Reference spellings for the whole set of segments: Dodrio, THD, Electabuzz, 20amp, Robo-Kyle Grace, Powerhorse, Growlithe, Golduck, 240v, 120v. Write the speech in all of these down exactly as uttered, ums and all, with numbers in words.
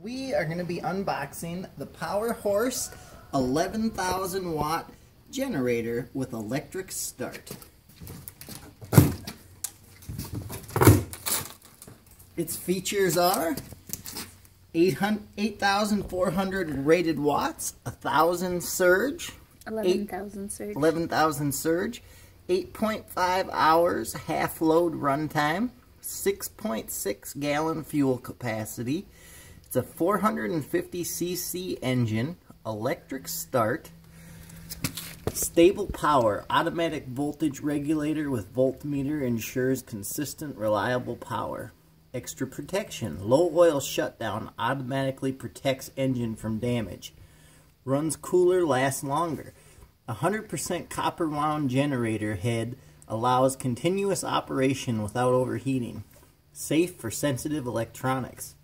We are going to be unboxing the Powerhorse eleven thousand watt generator with electric start. Its features are eight thousand four hundred rated watts, one thousand surge, eleven thousand surge, eleven thousand surge, eight point five hours half load runtime, six point six gallon fuel capacity. It's a four hundred fifty c c engine, electric start, stable power, automatic voltage regulator with voltmeter ensures consistent, reliable power. Extra protection, low oil shutdown automatically protects engine from damage. Runs cooler, lasts longer. one hundred percent copper wound generator head allows continuous operation without overheating. Safe for sensitive electronics.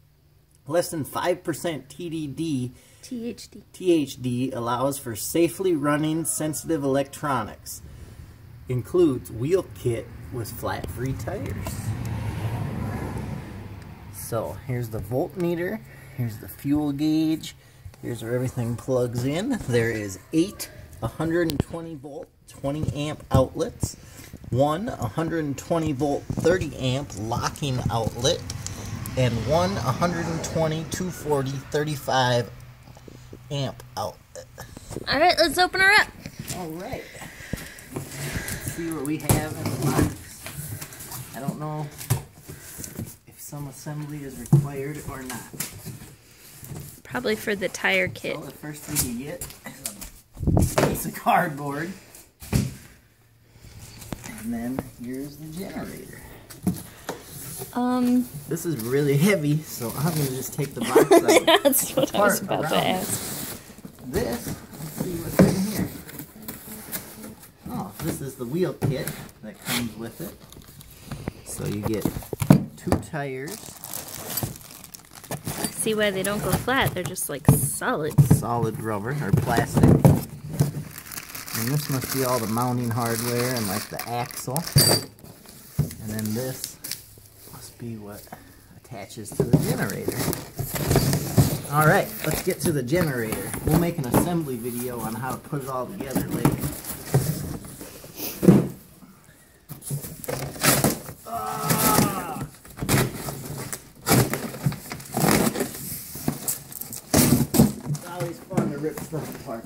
Less than five percent T D D, T H D. T H D allows for safely running sensitive electronics. Includes wheel kit with flat-free tires. So here's the voltmeter, here's the fuel gauge, here's where everything plugs in. There is eight one hundred twenty volt, twenty amp outlets, one one hundred twenty volt, thirty amp locking outlet, and one one hundred twenty, two forty, thirty-five amp outlet. Alright, let's open her up. Alright. Let's see what we have in the box. I don't know if some assembly is required or not. Probably for the tire kit. So the first thing you get is a piece of cardboard. And then here's the generator. Um, this is really heavy, so I'm going to just take the box out. That's what I was about to ask. This, let's see what's in here. Oh, this is the wheel kit that comes with it. So you get two tires. See why they don't go flat, they're just like solid. Solid rubber, or plastic. And this must be all the mounting hardware and like the axle. And then this be what attaches to the generator. Alright, let's get to the generator. We'll make an assembly video on how to put it all together later. Ah! It's always fun to rip stuff apart.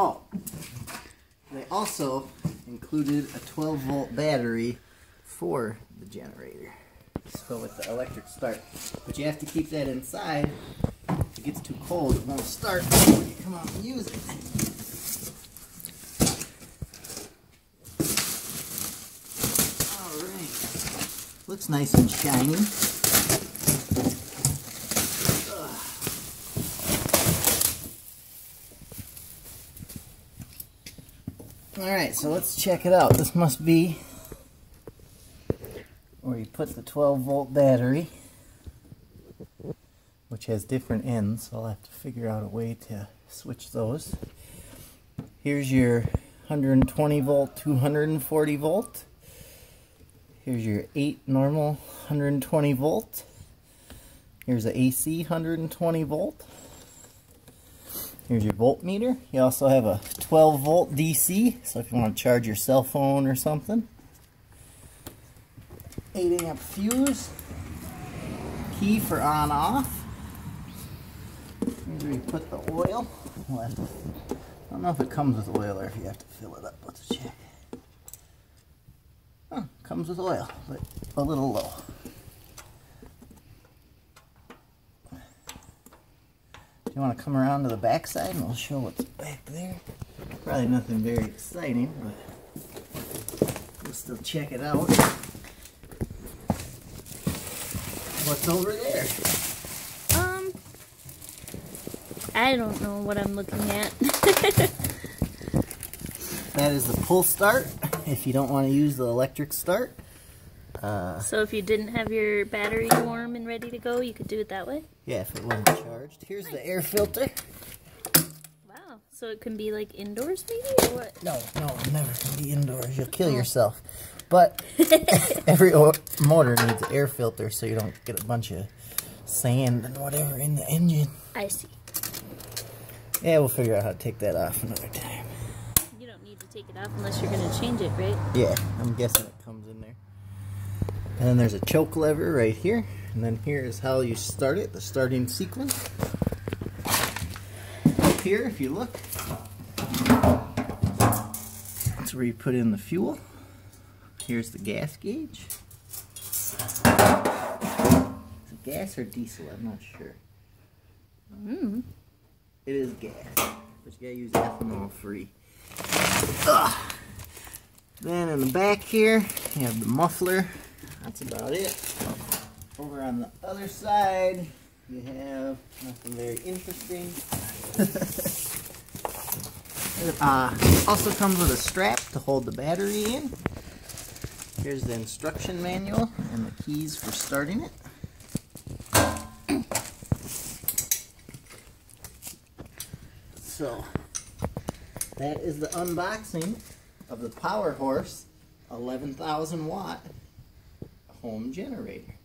Oh, they also included a twelve volt battery for the generator. So with the electric start. But you have to keep that inside. If it gets too cold, it won't start before you come out and use it. Alright. Looks nice and shiny. Alright, so let's check it out. This must be where you put the twelve volt battery, which has different ends, so I'll have to figure out a way to switch those. Here's your one hundred twenty volt, two hundred forty volt. Here's your eight normal one hundred twenty volt. Here's an A C one hundred twenty volt. Here's your voltmeter. You also have a twelve volt D C, so if you want to charge your cell phone or something. eight amp fuse. Key for on off. Here's where you put the oil. Well, I don't know if it comes with oil or if you have to fill it up. Let's check. Huh, comes with oil, but a little low. You want to come around to the back side and we'll show what's back there. Probably nothing very exciting, but we'll still check it out. What's over there? Um, I don't know what I'm looking at. That is the pull start, if you don't want to use the electric start. Uh, so if you didn't have your battery warm and ready to go, you could do it that way? Yeah, if it wasn't charged. Here's nice. The air filter. Wow, So it can be like indoors maybe, or what? No, no, it never can be indoors. You'll kill yourself. But every motor needs an air filter so you don't get a bunch of sand and whatever in the engine. I see. Yeah, we'll figure out how to take that off another time. You don't need to take it off unless you're going to change it, right? Yeah, I'm guessing it comes in there. And then there's a choke lever right here. And then here is how you start it, the starting sequence. Up here, if you look, that's where you put in the fuel. Here's the gas gauge. Is it gas or diesel? I'm not sure. Mm. It is gas, but you gotta use ethanol free. Ugh. Then in the back here, you have the muffler. That's about it. Over on the other side, you have nothing very interesting. It uh, also comes with a strap to hold the battery in. Here's the instruction manual and the keys for starting it. So, that is the unboxing of the Powerhorse eleven thousand watt home generator.